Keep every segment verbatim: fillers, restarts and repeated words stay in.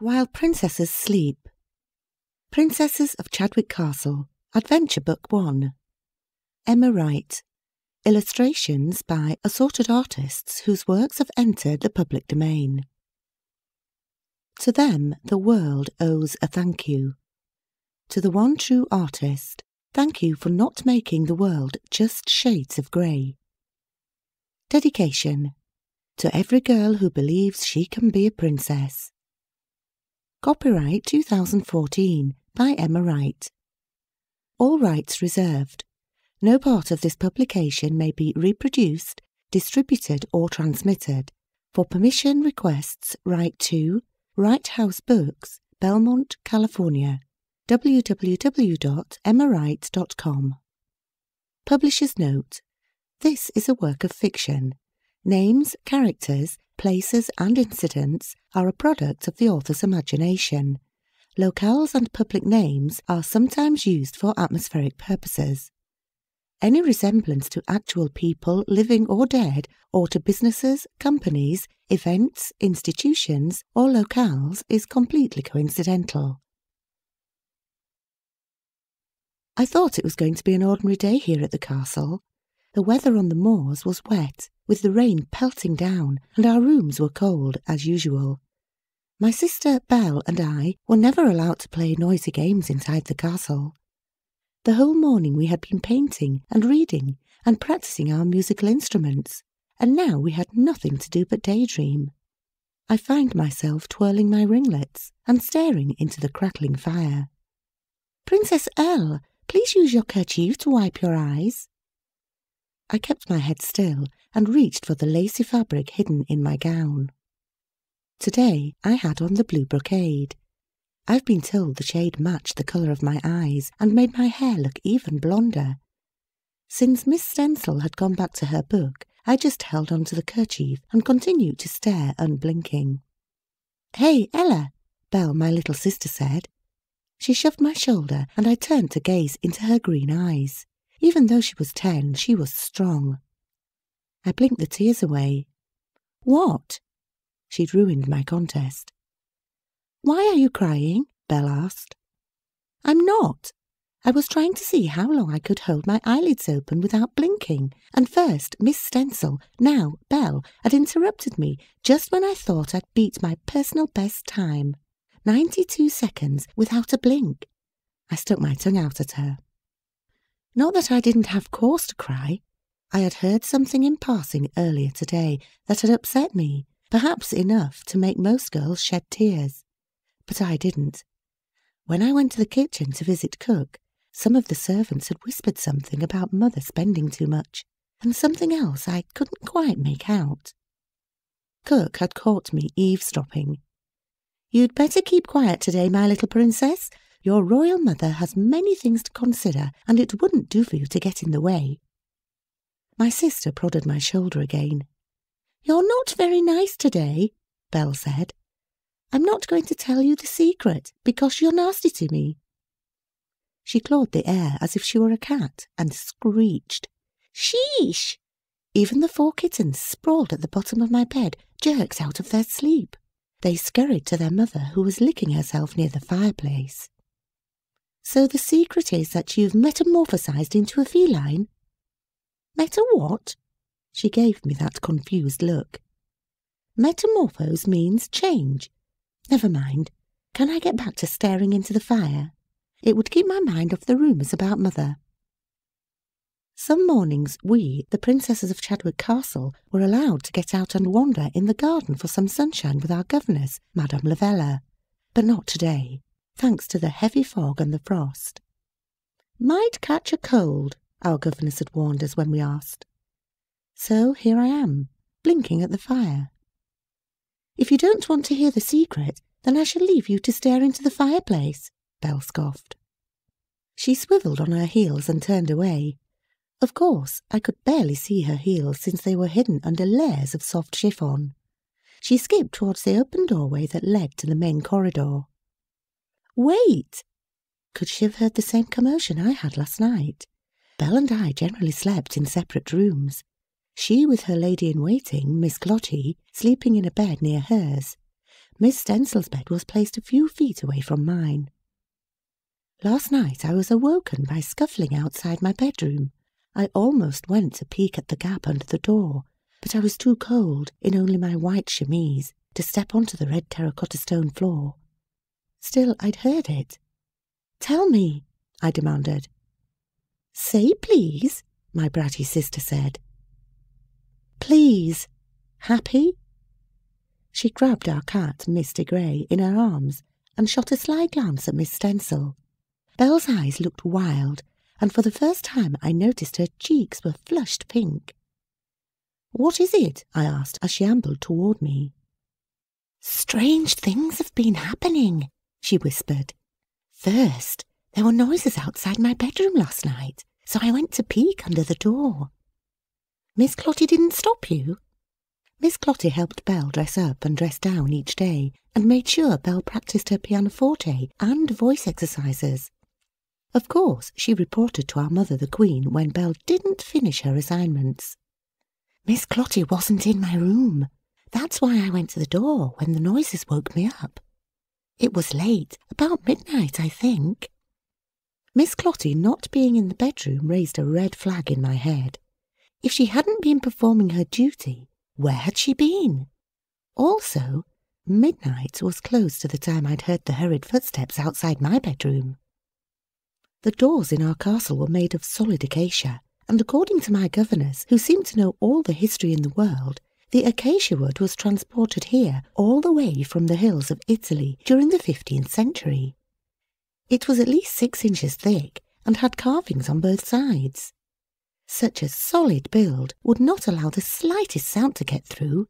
While Princesses Sleep. Princesses of Chadwick Castle, Adventure Book one. Emma Wright. Illustrations by assorted artists whose works have entered the public domain. To them, the world owes a thank you. To the one true artist, thank you for not making the world just shades of grey. Dedication. To every girl who believes she can be a princess. Copyright two thousand fourteen by Emma Wright. All rights reserved. No part of this publication may be reproduced, distributed or transmitted. For permission requests, write to Wright House Books, Belmont, California, w w w dot emma wright dot com. Publisher's note. This is a work of fiction. Names, characters, places and incidents are a product of the author's imagination. Locales and public names are sometimes used for atmospheric purposes. Any resemblance to actual people, living or dead, or to businesses, companies, events, institutions, or locales is completely coincidental. I thought it was going to be an ordinary day here at the castle. The weather on the moors was wet, with the rain pelting down, and our rooms were cold, as usual. My sister, Belle, and I were never allowed to play noisy games inside the castle. The whole morning we had been painting and reading and practising our musical instruments, and now we had nothing to do but daydream. I find myself twirling my ringlets and staring into the crackling fire. "Princess Elle, please use your kerchief to wipe your eyes." I kept my head still and reached for the lacy fabric hidden in my gown. Today I had on the blue brocade. I've been told the shade matched the colour of my eyes and made my hair look even blonder. Since Miss Stencil had gone back to her book, I just held on to the kerchief and continued to stare unblinking. "Hey, Ella," Belle, my little sister, said. She shoved my shoulder and I turned to gaze into her green eyes. Even though she was ten, she was strong. I blinked the tears away. "What?" She'd ruined my contest. "Why are you crying?" Belle asked. "I'm not. I was trying to see how long I could hold my eyelids open without blinking, and first Miss Stencil, now Belle, had interrupted me just when I thought I'd beat my personal best time. Ninety-two seconds without a blink." I stuck my tongue out at her. Not that I didn't have cause to cry. I had heard something in passing earlier today that had upset me, perhaps enough to make most girls shed tears. But I didn't. When I went to the kitchen to visit Cook, some of the servants had whispered something about Mother spending too much, and something else I couldn't quite make out. Cook had caught me eavesdropping. "You'd better keep quiet today, my little princess. Your royal mother has many things to consider, and it wouldn't do for you to get in the way." My sister prodded my shoulder again. "You're not very nice today," Belle said. "I'm not going to tell you the secret, because you're nasty to me." She clawed the air as if she were a cat and screeched. "Sheesh!" Even the four kittens sprawled at the bottom of my bed, jerked out of their sleep. They scurried to their mother, who was licking herself near the fireplace. "So the secret is that you've metamorphosized into a feline?" "Meta what?" She gave me that confused look. "Metamorphose means change. Never mind. Can I get back to staring into the fire? It would keep my mind off the rumours about Mother." Some mornings we, the Princesses of Chadwick Castle, were allowed to get out and wander in the garden for some sunshine with our governess, Madame Lavella. But not today, thanks to the heavy fog and the frost. "Might catch a cold," our governess had warned us when we asked. So here I am, blinking at the fire. "If you don't want to hear the secret, then I shall leave you to stare into the fireplace," Belle scoffed. She swivelled on her heels and turned away. Of course, I could barely see her heels since they were hidden under layers of soft chiffon. She skipped towards the open doorway that led to the main corridor. "Wait!" Could she have heard the same commotion I had last night? Belle and I generally slept in separate rooms. She with her lady-in-waiting, Miss Clotty, sleeping in a bed near hers. Miss Stenzel's bed was placed a few feet away from mine. Last night I was awoken by scuffling outside my bedroom. I almost went to peek at the gap under the door, but I was too cold, in only my white chemise, to step onto the red terracotta stone floor. Still, I'd heard it. "Tell me," I demanded. "Say please," my bratty sister said. "Please. Happy?" She grabbed our cat, Mister Grey, in her arms and shot a sly glance at Miss Stenzel. Belle's eyes looked wild, and for the first time I noticed her cheeks were flushed pink. "What is it?" I asked as she ambled toward me. "Strange things have been happening," she whispered. "First, there were noises outside my bedroom last night, so I went to peek under the door." "Miss Clotty didn't stop you?" Miss Clotty helped Belle dress up and dress down each day, and made sure Belle practised her pianoforte and voice exercises. Of course, she reported to our mother the Queen when Belle didn't finish her assignments. "Miss Clotty wasn't in my room. That's why I went to the door when the noises woke me up. It was late, about midnight, I think." Miss Clotty not being in the bedroom raised a red flag in my head. If she hadn't been performing her duty, where had she been? Also, midnight was close to the time I'd heard the hurried footsteps outside my bedroom. The doors in our castle were made of solid acacia, and according to my governess, who seemed to know all the history in the world, the acacia wood was transported here all the way from the hills of Italy during the fifteenth century. It was at least six inches thick and had carvings on both sides. Such a solid build would not allow the slightest sound to get through,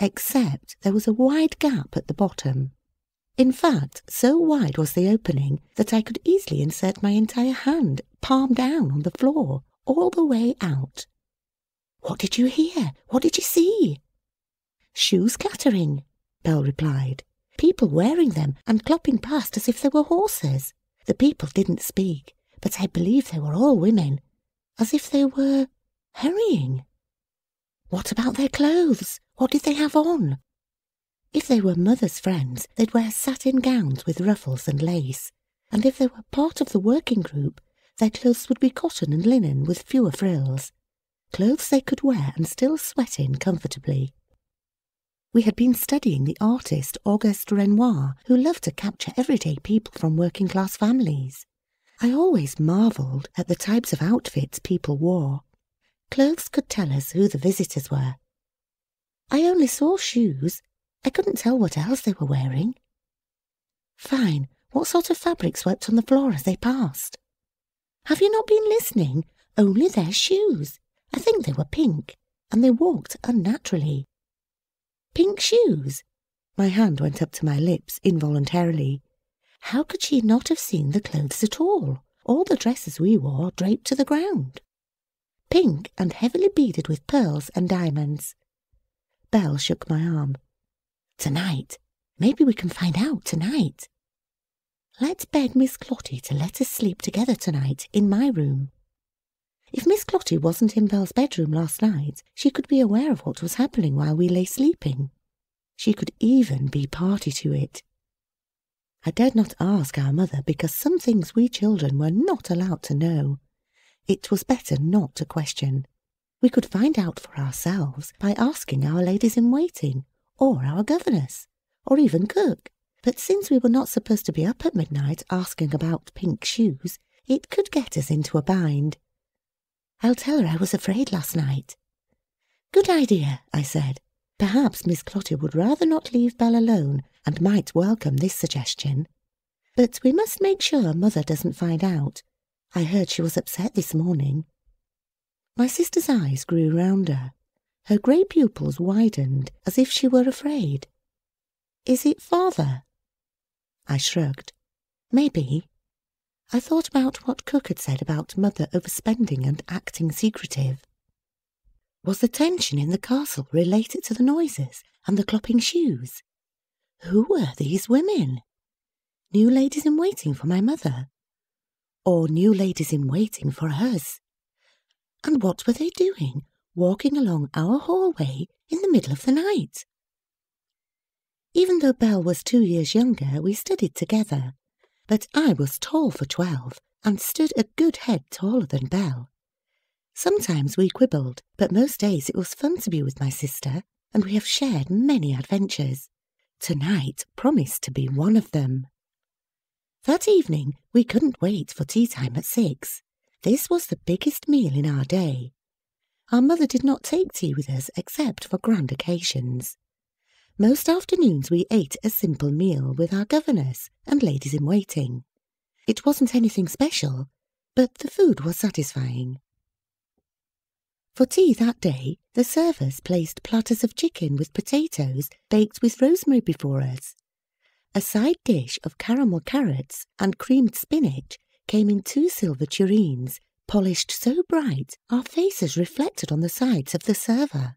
except there was a wide gap at the bottom. In fact, so wide was the opening that I could easily insert my entire hand, palm down on the floor, all the way out. "What did you hear? What did you see?" "Shoes clattering," Belle replied. "People wearing them and clopping past as if they were horses. The people didn't speak, but I believe they were all women, as if they were hurrying." "What about their clothes? What did they have on?" "If they were Mother's friends, they'd wear satin gowns with ruffles and lace, and if they were part of the working group, their clothes would be cotton and linen with fewer frills. Clothes they could wear and still sweat in comfortably." We had been studying the artist Auguste Renoir, who loved to capture everyday people from working-class families. I always marvelled at the types of outfits people wore. Clothes could tell us who the visitors were. "I only saw shoes. I couldn't tell what else they were wearing." "Fine. What sort of fabric swept on the floor as they passed?" "Have you not been listening? Only their shoes. I think they were pink, and they walked unnaturally." "Pink shoes?" My hand went up to my lips involuntarily. How could she not have seen the clothes at all? All the dresses we wore draped to the ground. "Pink and heavily beaded with pearls and diamonds." Belle shook my arm. "Tonight. Maybe we can find out tonight. Let's beg Miss Clotty to let us sleep together tonight in my room." If Miss Clotty wasn't in Belle's bedroom last night, she could be aware of what was happening while we lay sleeping. She could even be party to it. I dared not ask our mother because some things we children were not allowed to know. It was better not to question. We could find out for ourselves by asking our ladies-in-waiting, or our governess, or even cook. But since we were not supposed to be up at midnight asking about pink shoes, it could get us into a bind. "I'll tell her I was afraid last night." "Good idea," I said. Perhaps Miss Clotty would rather not leave Belle alone and might welcome this suggestion. But we must make sure Mother doesn't find out. I heard she was upset this morning. My sister's eyes grew rounder. Her grey pupils widened as if she were afraid. "Is it Father?" I shrugged. "Maybe." I thought about what Cook had said about Mother overspending and acting secretive. Was the tension in the castle related to the noises and the clopping shoes? Who were these women? New ladies-in-waiting for my mother? Or new ladies-in-waiting for us? And what were they doing, walking along our hallway in the middle of the night? Even though Belle was two years younger, we studied together. But I was tall for twelve, and stood a good head taller than Belle. Sometimes we quibbled, but most days it was fun to be with my sister, and we have shared many adventures. Tonight promised to be one of them. That evening we couldn't wait for tea time at six. This was the biggest meal in our day. Our mother did not take tea with us except for grand occasions. Most afternoons we ate a simple meal with our governess and ladies-in-waiting. It wasn't anything special, but the food was satisfying. For tea that day, the servers placed platters of chicken with potatoes baked with rosemary before us. A side dish of caramel carrots and creamed spinach came in two silver tureens, polished so bright our faces reflected on the sides of the server.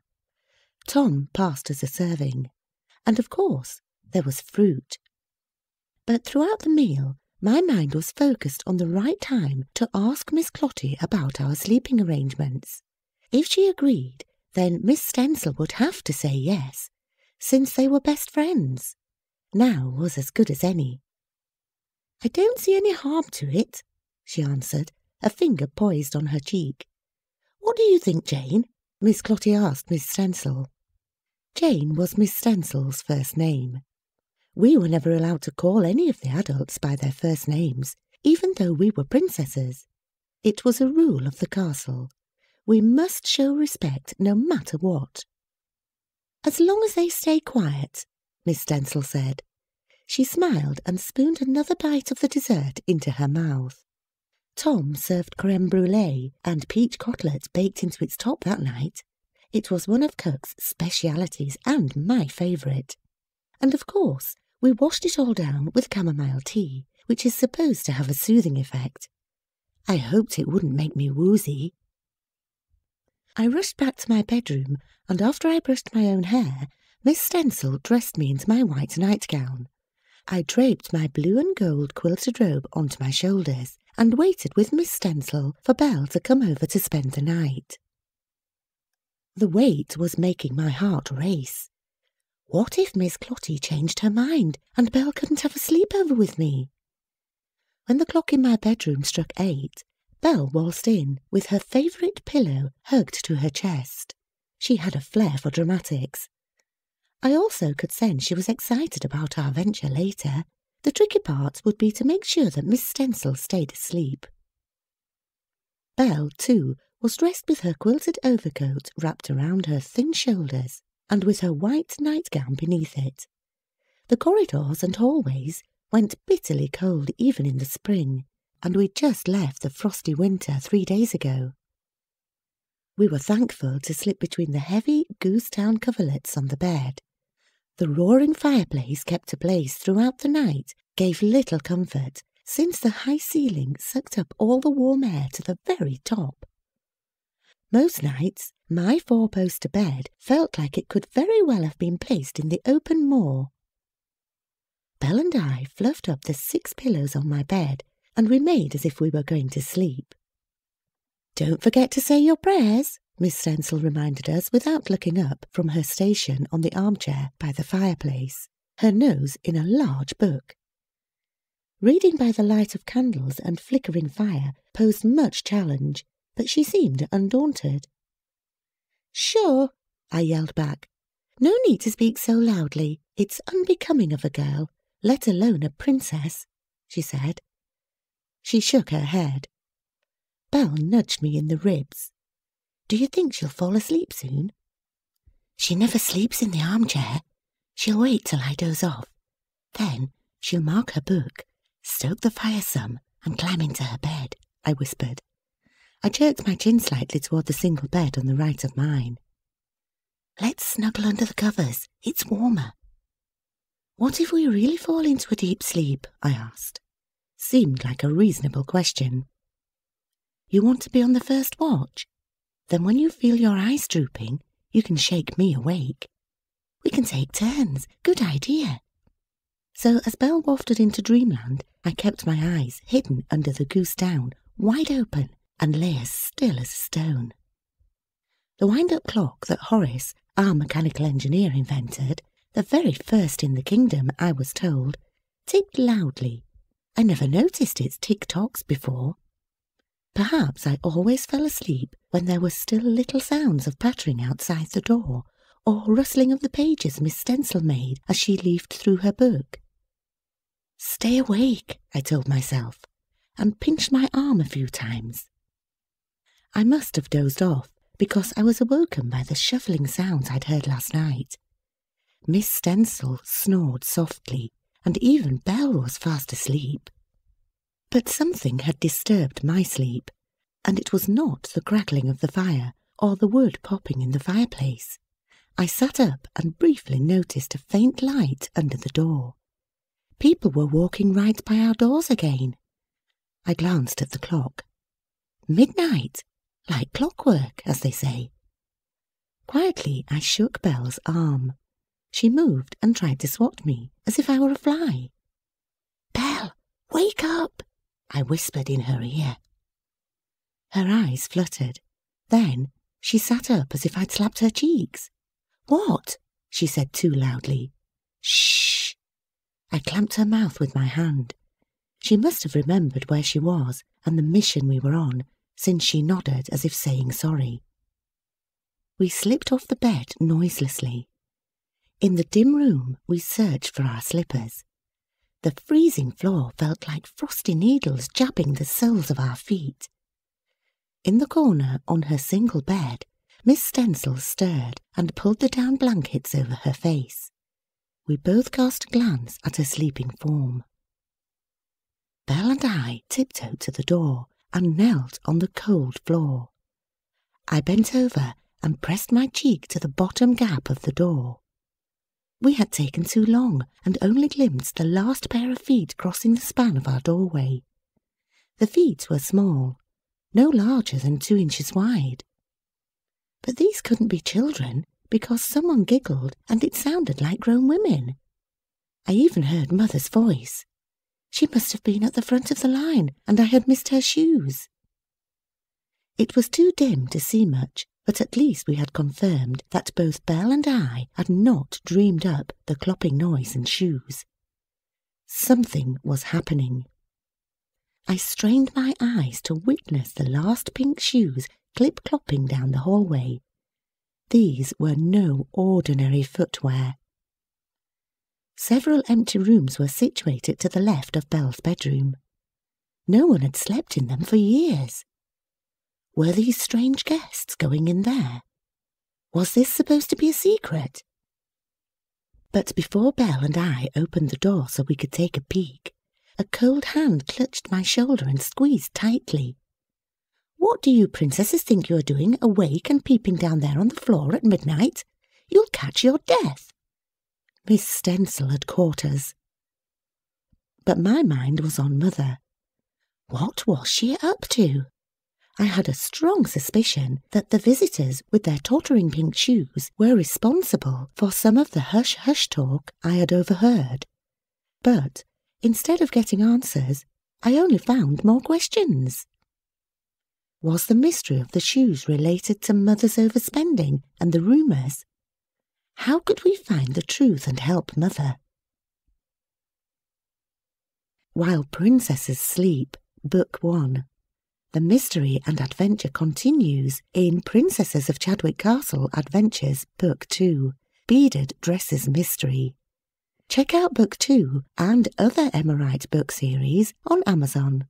Tom passed us a serving, and of course there was fruit. But throughout the meal, my mind was focused on the right time to ask Miss Clotty about our sleeping arrangements. If she agreed, then Miss Stencil would have to say yes, since they were best friends. Now was as good as any. "I don't see any harm to it," she answered, a finger poised on her cheek. "What do you think, Jane?" Miss Clotty asked Miss Stencil. Jane was Miss Stencil's first name. We were never allowed to call any of the adults by their first names, even though we were princesses. It was a rule of the castle. We must show respect no matter what. "As long as they stay quiet," Miss Stencil said. She smiled and spooned another bite of the dessert into her mouth. Tom served creme brulee and peach cotlet baked into its top that night. It was one of Cook's specialities and my favourite. And of course, we washed it all down with chamomile tea, which is supposed to have a soothing effect. I hoped it wouldn't make me woozy. I rushed back to my bedroom, and after I brushed my own hair, Miss Stencil dressed me into my white nightgown. I draped my blue and gold quilted robe onto my shoulders and waited with Miss Stencil for Belle to come over to spend the night. The wait was making my heart race. What if Miss Clotty changed her mind and Belle couldn't have a sleepover with me? When the clock in my bedroom struck eight, Belle waltzed in with her favourite pillow hugged to her chest. She had a flair for dramatics. I also could sense she was excited about our venture later. The tricky part would be to make sure that Miss Stencil stayed asleep. Belle, too, was dressed with her quilted overcoat wrapped around her thin shoulders and with her white nightgown beneath it. The corridors and hallways went bitterly cold even in the spring, and we'd just left the frosty winter three days ago. We were thankful to slip between the heavy goose-down coverlets on the bed. The roaring fireplace kept ablaze throughout the night gave little comfort, since the high ceiling sucked up all the warm air to the very top. Most nights, my four-poster bed felt like it could very well have been placed in the open moor. Belle and I fluffed up the six pillows on my bed, and we made as if we were going to sleep. "Don't forget to say your prayers," Miss Stencil reminded us without looking up from her station on the armchair by the fireplace, her nose in a large book. Reading by the light of candles and flickering fire posed much challenge, but she seemed undaunted. "Sure," I yelled back. "No need to speak so loudly. It's unbecoming of a girl, let alone a princess," she said. She shook her head. Belle nudged me in the ribs. "Do you think she'll fall asleep soon?" "She never sleeps in the armchair. She'll wait till I doze off. Then she'll mark her book, stoke the fire some, and climb into her bed," I whispered. I jerked my chin slightly toward the single bed on the right of mine. "Let's snuggle under the covers. It's warmer." "What if we really fall into a deep sleep?" I asked. Seemed like a reasonable question. "You want to be on the first watch? Then when you feel your eyes drooping, you can shake me awake. We can take turns. Good idea." So as Belle wafted into dreamland, I kept my eyes hidden under the goose down, wide open, and lay as still as a stone. The wind-up clock that Horace, our mechanical engineer, invented, the very first in the kingdom, I was told, ticked loudly. I never noticed its tick-tocks before. Perhaps I always fell asleep when there were still little sounds of pattering outside the door, or rustling of the pages Miss Stencil made as she leafed through her book. "Stay awake," I told myself, and pinched my arm a few times. I must have dozed off, because I was awoken by the shuffling sounds I'd heard last night. Miss Stencil snored softly, and even Belle was fast asleep. But something had disturbed my sleep, and it was not the crackling of the fire or the wood popping in the fireplace. I sat up and briefly noticed a faint light under the door. People were walking right by our doors again. I glanced at the clock. Midnight! Like clockwork, as they say. Quietly I shook Belle's arm. She moved and tried to swat me, as if I were a fly. "Belle, wake up!" I whispered in her ear. Her eyes fluttered. Then she sat up as if I'd slapped her cheeks. "What?" she said too loudly. "Shh!" I clamped her mouth with my hand. She must have remembered where she was and the mission we were on, since she nodded as if saying sorry. We slipped off the bed noiselessly. In the dim room we searched for our slippers. The freezing floor felt like frosty needles jabbing the soles of our feet. In the corner on her single bed, Miss Stencil stirred and pulled the down blankets over her face. We both cast a glance at her sleeping form. Belle and I tiptoed to the door and knelt on the cold floor. I bent over and pressed my cheek to the bottom gap of the door. We had taken too long and only glimpsed the last pair of feet crossing the span of our doorway. The feet were small, no larger than two inches wide. But these couldn't be children, because someone giggled and it sounded like grown women. I even heard Mother's voice. She must have been at the front of the line, and I had missed her shoes. It was too dim to see much, but at least we had confirmed that both Belle and I had not dreamed up the clopping noise and shoes. Something was happening. I strained my eyes to witness the last pink shoes clip-clopping down the hallway. These were no ordinary footwear. Several empty rooms were situated to the left of Belle's bedroom. No one had slept in them for years. Were these strange guests going in there? Was this supposed to be a secret? But before Belle and I opened the door so we could take a peek, a cold hand clutched my shoulder and squeezed tightly. "What do you princesses think you're doing, awake and peeping down there on the floor at midnight? You'll catch your death!" Miss Stencil had caught us. But my mind was on Mother. What was she up to? I had a strong suspicion that the visitors with their tottering pink shoes were responsible for some of the hush-hush talk I had overheard. But instead of getting answers, I only found more questions. Was the mystery of the shoes related to Mother's overspending and the rumours? How could we find the truth and help Mother? While Princesses Sleep, Book one. The mystery and adventure continues in Princesses of Chadwick Castle Adventures, Book two, Beaded Dresses Mystery. Check out Book two and other Emma Wright book series on Amazon.